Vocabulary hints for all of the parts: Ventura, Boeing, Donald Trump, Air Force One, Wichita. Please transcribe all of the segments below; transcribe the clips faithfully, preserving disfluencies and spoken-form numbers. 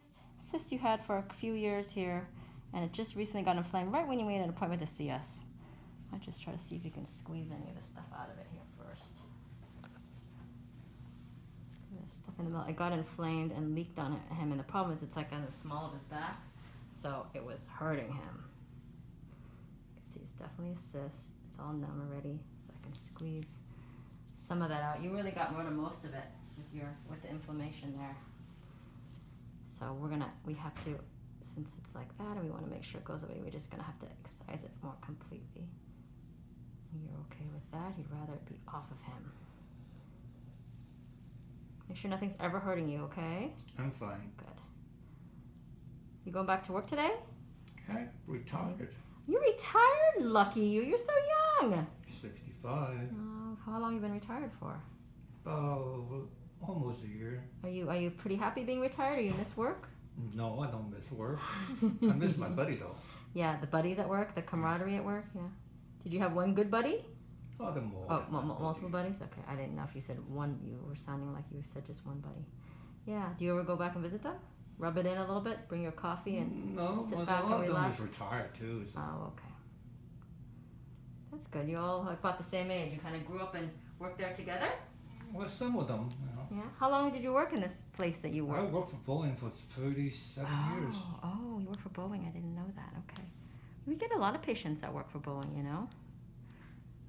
Cyst, cyst you had for a few years here, and it just recently got inflamed right when you made an appointment to see us. I'll just try to see if you can squeeze any of the stuff out of it here first. There's stuff in the middle. It got inflamed and leaked on him, and the problem is it's like on the small of his back, so it was hurting him. You can see it's definitely a cyst. It's all numb already, so I can squeeze some of that out. You really got rid of most of it with your with the inflammation there. So we're gonna, we have to, since it's like that and we wanna make sure it goes away, we're just gonna have to excise it more completely. You're okay with that? You'd rather it be off of him. Make sure nothing's ever hurting you, okay? I'm fine. Good. You going back to work today? I'm retired. You're retired? Lucky you, you're so young. sixty-five. Oh, how long have you been retired for? Oh, almost a year. Are you are you pretty happy being retired? Or you miss work? No, I don't miss work. I miss my buddy though. Yeah, the buddies at work, the camaraderie at work. Yeah. Did you have one good buddy? Oh, the more. Oh, multiple buddy. buddies. Okay, I didn't know if you said one. You were sounding like you said just one buddy. Yeah. Do you ever go back and visit them? Rub it in a little bit. Bring your coffee and no, sit well, back and relax. No, is retired too. So. Oh, okay. That's good. You all about the same age. You kind of grew up and worked there together. Well, some of them. You know. Yeah. How long did you work in this place that you worked? I worked for Boeing for thirty-seven oh, years. Oh, you worked for Boeing. I didn't know that. Okay. We get a lot of patients that work for Boeing, you know.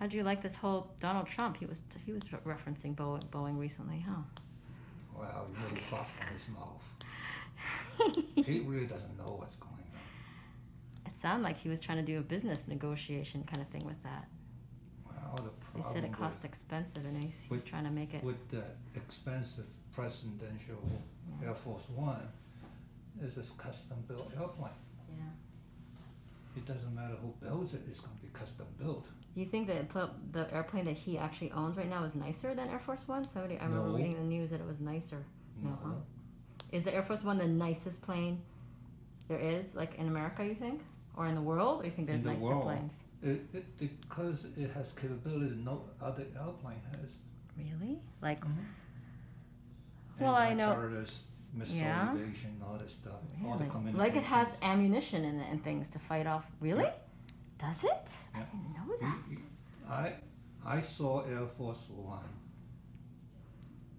How do you like this whole Donald Trump? He was he was referencing Boeing, Boeing recently, huh? Well, you really fought from his mouth. He really doesn't know what's going on. It sounded like he was trying to do a business negotiation kind of thing with that. He said it cost expensive, and he's with, trying to make it with the expensive presidential yeah. Air Force One. Is this custom-built airplane? Yeah. It doesn't matter who builds it; it's going to be custom-built. You think that the airplane that he actually owns right now is nicer than Air Force One? Somebody, I remember no. reading the news that it was nicer. No. no huh? Is the Air Force One the nicest plane there is, like in America? You think, or in the world? Or you think there's in nicer the world. planes? It, it, because it has capability that no other airplane has. Really? Like, mm-hmm. well, I know. Terrorist, missile yeah. invasion, all this stuff. Really? All the communications. Like it has ammunition in it and things to fight off. Really? Yeah. Does it? Yeah. I didn't know that. I, I saw Air Force One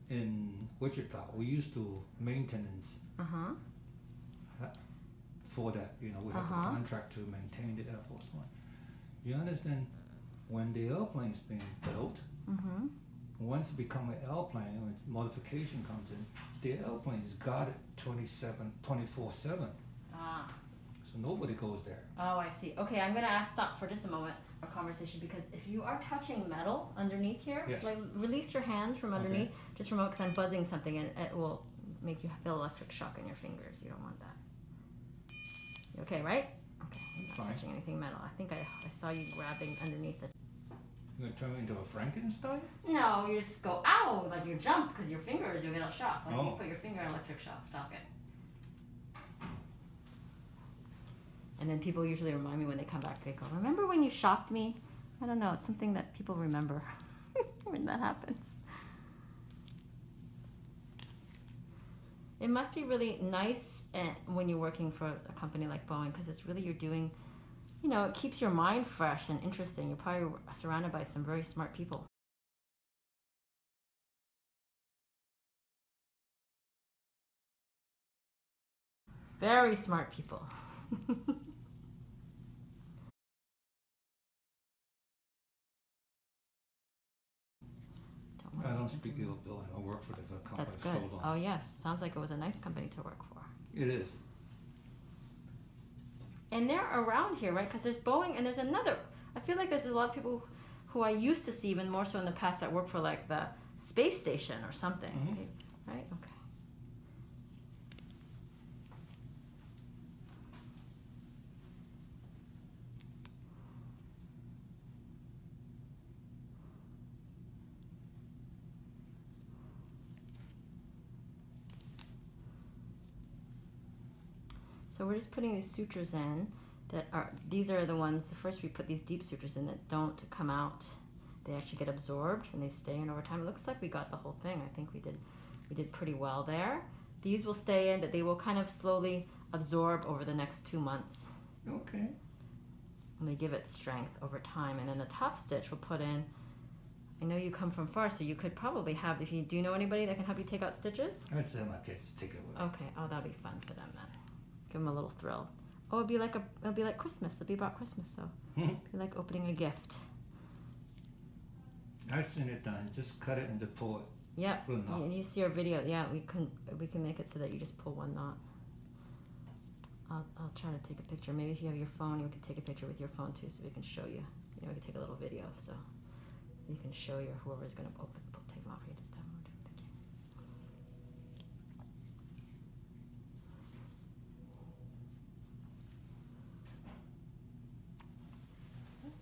in Wichita. We used to maintenance. Uh huh. For that, you know, we have uh-huh. a contract to maintain the Air Force One. You understand, when the airplane's being built, mm-hmm. once it becomes an airplane, when modification comes in, the airplane's got it twenty-seven, twenty-four seven. Ah. So nobody goes there. Oh, I see. Okay, I'm going to ask stop for just a moment our conversation, because if you are touching metal underneath here, yes. like release your hands from underneath, okay. just remote because I'm buzzing something and it will make you feel electric shock in your fingers. You don't want that. You okay, right? I'm not Fine. touching anything metal. I think I, I saw you grabbing underneath it. You're going to turn me into a Frankenstein? No, you just go, ow, like you jump because your fingers, you'll get a shock. Like oh. you put your finger in electric shock. Stop it. And then people usually remind me when they come back, they go, remember when you shocked me? I don't know. It's something that people remember when that happens. It must be really nice when you're working for a company like Boeing, because it's really you're doing, you know, it keeps your mind fresh and interesting. You're probably surrounded by some very smart people. Very smart people. I don't speak ill of Bill. I work for the company. That's good. So oh yes, sounds like it was a nice company to work for. It is. And they're around here, right? Because there's Boeing and there's another. I feel like there's a lot of people who I used to see even more so in the past that work for like the space station or something, mm-hmm. right? Okay. So we're just putting these sutures in that are, these are the ones, the first we put these deep sutures in that don't come out. They actually get absorbed and they stay in over time. It looks like we got the whole thing. I think we did, we did pretty well there. These will stay in, but they will kind of slowly absorb over the next two months. Okay. And they give it strength over time. And then the top stitch we'll put in. I know you come from far, so you could probably have, if you do know anybody that can help you take out stitches? I'd say my kids take it with. Okay, oh, that'd be fun for them then. Give them a little thrill. Oh, it'd be like a, it'd be like Christmas. It'd be about Christmas, so it'd be like opening a gift. I've seen it done. Just cut it and just pull it. Yep. Pull a knot. You, you see our video. Yeah, we can we can make it so that you just pull one knot. I'll I'll try to take a picture. Maybe if you have your phone, you can take a picture with your phone too, so we can show you. You know, we can take a little video, so you can show your whoever's gonna open pull, take them off for you this time. Thank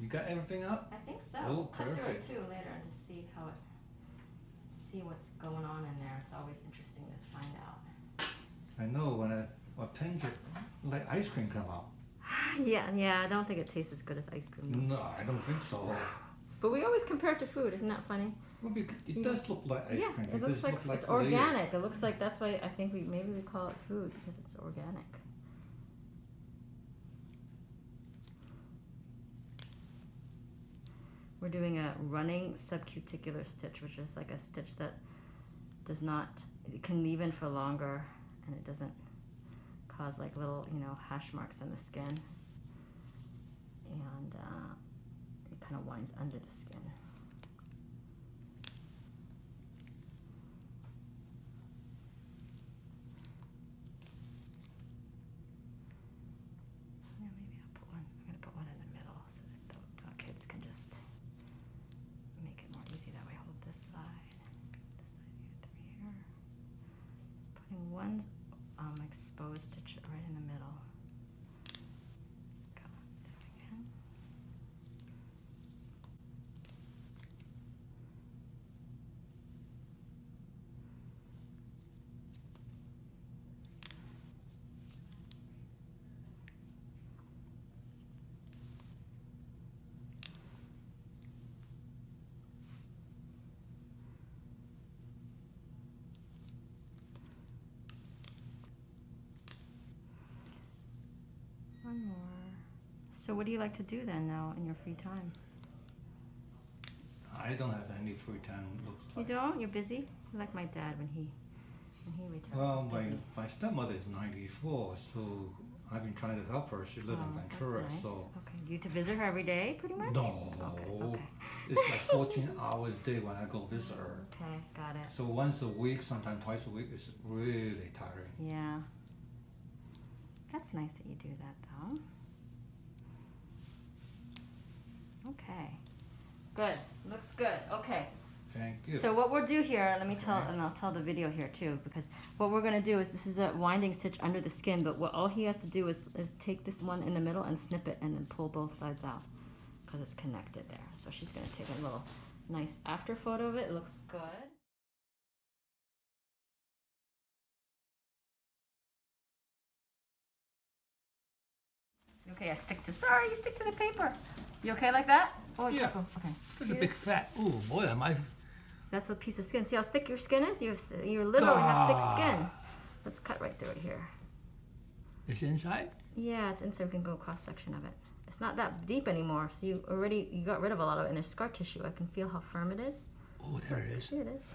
you. You got everything up? I think so. Oh, perfect. I'll do it too later to see how it, see what's going on in there. It's always interesting to find out. I know when a, a pin gets like ice cream come out. Yeah, yeah. I don't think it tastes as good as ice cream. No, I don't think so. But we always compare it to food. Isn't that funny? Well, it does look like ice yeah, cream. Yeah, it, it looks like, look like it's layer. organic. It looks like that's why I think we maybe we call it food because it's organic. We're doing a running subcuticular stitch, which is like a stitch that does not, it can leave in for longer and it doesn't cause like little, you know, hash marks on the skin. And uh, it kind of winds under the skin. One um, exposed stitch right in the middle. Got that again. One more. So what do you like to do then now in your free time? I don't have any free time. Looks like. You don't? You're busy? You're like my dad when he when he retired. Well, my, my stepmother is ninety-four, so I've been trying to help her. She lives oh, in Ventura. That's nice. So okay. Do you to visit her every day pretty much? No. Okay, okay. It's like fourteen hours a day when I go visit her. Okay, got it. So once a week, sometimes twice a week, it's really tiring. Yeah. That's nice that you do that though. Okay. Good. Looks good. Okay. Thank you. So what we'll do here, let me tell, and I'll tell the video here too, because what we're going to do is this is a winding stitch under the skin, but what all he has to do is, is take this one in the middle and snip it and then pull both sides out because it's connected there. So she's going to take a little nice after photo of it. It looks good. Okay, I stick to, sorry, you stick to the paper. You okay like that? Oh, yeah. Careful. Okay. That's a big fat, oh boy, am I. That's a piece of skin. See how thick your skin is? You you literally ah. have thick skin. Let's cut right through it here. It's inside? Yeah, it's inside. We can go cross section of it. It's not that deep anymore, so you already, you got rid of a lot of it. And there's scar tissue. I can feel how firm it is. Oh, there it is. See, it is.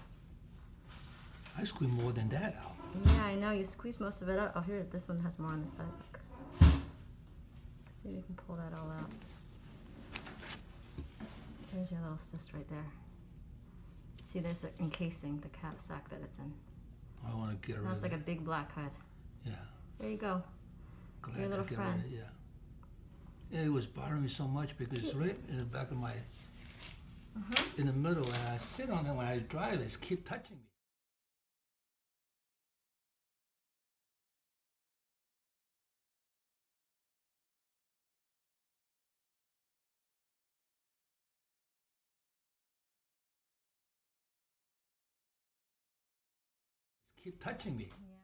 I squeeze more than that out. Yeah, I know. You squeeze most of it out. Oh, here, this one has more on the side. Look. See, we can pull that all out. There's your little cyst right there. See, there's the encasing, the cap sack that it's in. I want to get rid now of it. That's like a big black hood. Yeah. There you go. Glad your little I friend. It, yeah. It was bothering me so much because it's right in the back of my, uh-huh. in the middle, and I sit on it when I drive, it's keep touching me. Keep touching me. Yeah.